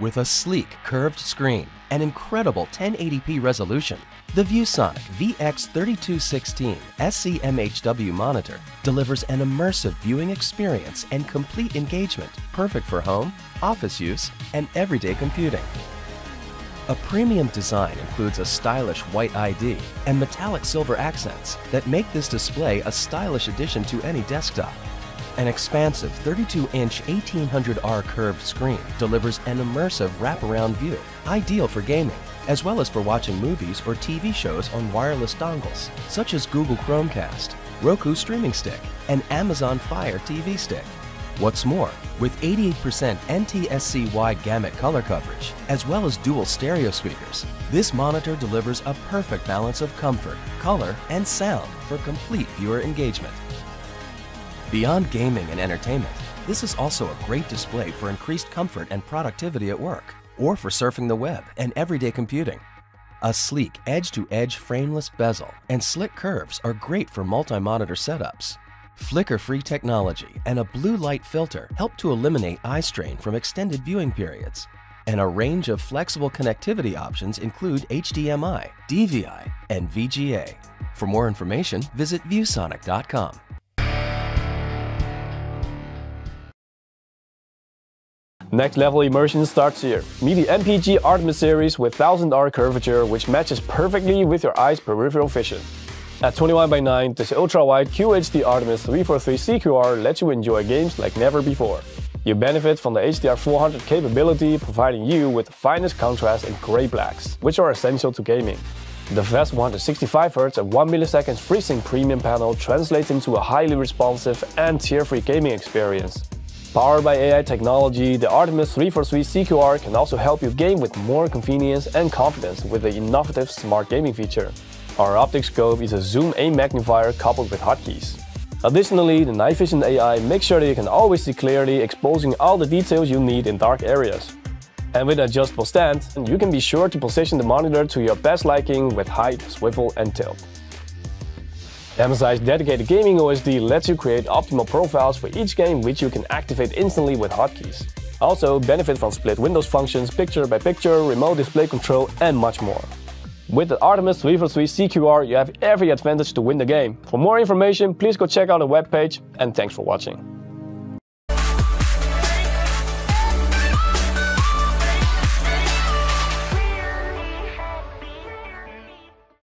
with a sleek curved screen and incredible 1080p resolution. The ViewSonic VX3216-SCMH-W monitor delivers an immersive viewing experience and complete engagement, perfect for home, office use, and everyday computing. A premium design includes a stylish white ID and metallic silver accents that make this display a stylish addition to any desktop. An expansive 32-inch 1800R curved screen delivers an immersive wraparound view, ideal for gaming, as well as for watching movies or TV shows on wireless dongles, such as Google Chromecast, Roku Streaming Stick, and Amazon Fire TV Stick. What's more, with 88% NTSC-wide gamut color coverage, as well as dual stereo speakers, this monitor delivers a perfect balance of comfort, color, and sound for complete viewer engagement. Beyond gaming and entertainment, this is also a great display for increased comfort and productivity at work, or for surfing the web and everyday computing. A sleek edge-to-edge frameless bezel and slick curves are great for multi-monitor setups. Flicker-free technology and a blue light filter help to eliminate eye strain from extended viewing periods. And a range of flexible connectivity options include HDMI, DVI, and VGA. For more information, visit viewsonic.com. Next level immersion starts here. Meet the MPG ARTYMIS series with 1000R curvature, which matches perfectly with your eye's peripheral vision. At 21:9, this ultra-wide QHD ARTYMIS 343CQR lets you enjoy games like never before. You benefit from the HDR400 capability, providing you with the finest contrast and gray blacks, which are essential to gaming. The fast 165Hz and 1ms FreeSync Premium panel translates into a highly responsive and tear-free gaming experience. Powered by AI technology, the ARTYMIS 343CQR can also help you game with more convenience and confidence with the innovative smart gaming feature. Our optic scope is a zoom aim magnifier coupled with hotkeys. Additionally, the night vision AI makes sure that you can always see clearly, exposing all the details you need in dark areas. And with adjustable stand, you can be sure to position the monitor to your best liking with height, swivel, and tilt. MSI's dedicated gaming OSD lets you create optimal profiles for each game, which you can activate instantly with hotkeys. Also, benefit from split windows functions, picture-by-picture, remote display control, and much more. With the ARTYMIS 343CQR, you have every advantage to win the game. For more information, please go check out the webpage, and thanks for watching.